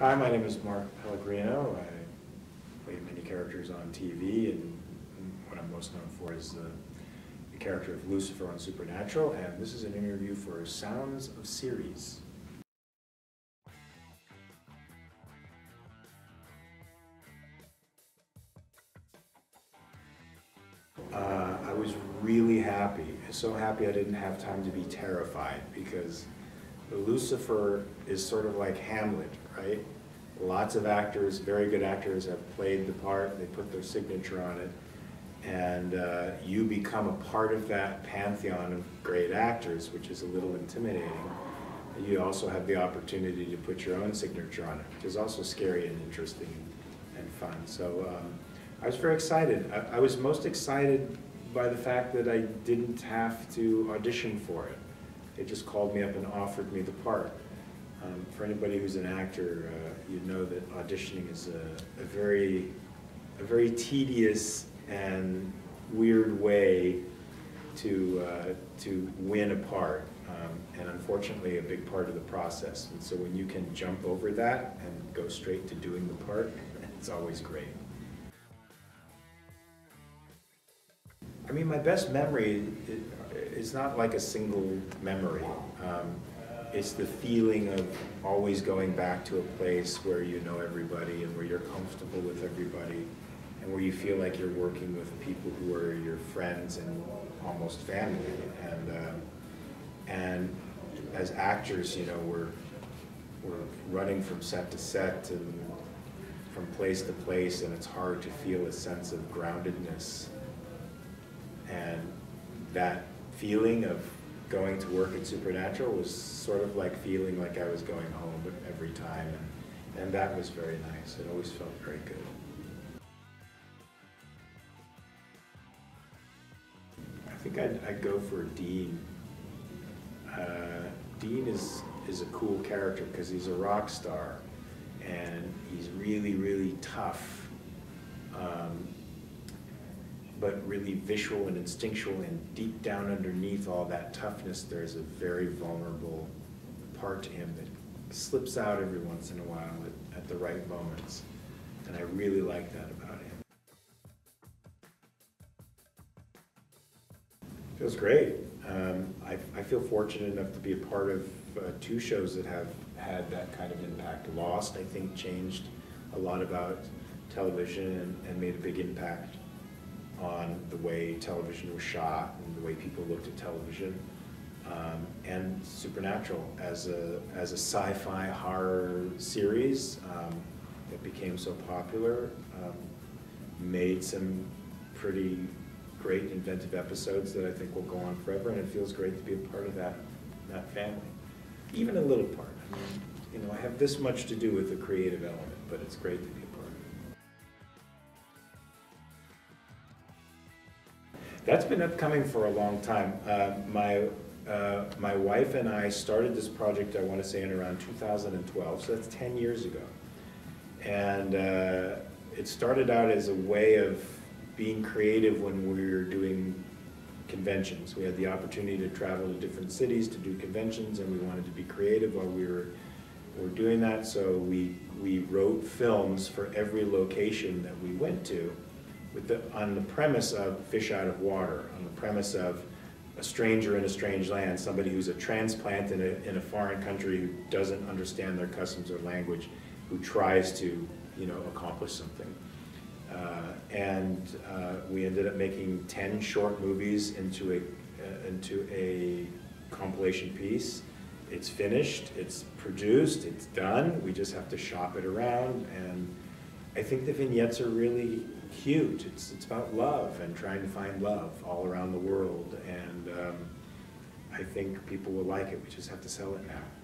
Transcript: Hi, my name is Mark Pellegrino. I played many characters on TV, and what I'm most known for is the character of Lucifer on Supernatural, and this is an interview for Sounds of Series. I was really happy, so happy I didn't have time to be terrified, because Lucifer is sort of like Hamlet, right? Lots of actors, very good actors, have played the part, they put their signature on it, and you become a part of that pantheon of great actors, which is a little intimidating. You also have the opportunity to put your own signature on it, which is also scary and interesting and fun. So I was very excited. I was most excited by the fact that I didn't have to audition for it. They just called me up and offered me the part. For anybody who's an actor, you know that auditioning is a very tedious and weird way to win a part, and unfortunately a big part of the process. And so when you can jump over that and go straight to doing the part, it's always great. I mean, my best memory is not like a single memory. It's the feeling of always going back to a place where you know everybody and where you're comfortable with everybody and where you feel like you're working with people who are your friends and almost family. And as actors, you know, we're running from set to set and from place to place, and it's hard to feel a sense of groundedness. And that feeling of going to work at Supernatural was sort of like feeling like I was going home every time, and that was very nice. It always felt very good. I think I'd go for Dean. Dean is a cool character because he's a rock star, and he's really, really tough. But really visual and instinctual, and deep down underneath all that toughness, there's a very vulnerable part to him that slips out every once in a while at the right moments. And I really like that about him. Feels great. I feel fortunate enough to be a part of two shows that have had that kind of impact. Lost, I think, changed a lot about television and made a big impact on the way television was shot and the way people looked at television, and Supernatural as a sci-fi horror series that became so popular, made some pretty great inventive episodes that I think will go on forever, and it feels great to be a part of that family. Even a little part. I mean, you know, I have this much to do with the creative element, but it's great to be a part of it. That's been upcoming for a long time. My wife and I started this project, I want to say, in around 2012, so that's 10 years ago. And it started out as a way of being creative when we were doing conventions. We had the opportunity to travel to different cities to do conventions, and we wanted to be creative while we were doing that, so we wrote films for every location that we went to, on the premise of fish out of water, on the premise of a stranger in a strange land, somebody who's a transplant in a foreign country who doesn't understand their customs or language, who tries to, you know, accomplish something. We ended up making 10 short movies into a compilation piece. It's finished, it's produced, it's done. We just have to shop it around, and I think the vignettes are really huge. It's about love and trying to find love all around the world, and I think people will like it. We just have to sell it now.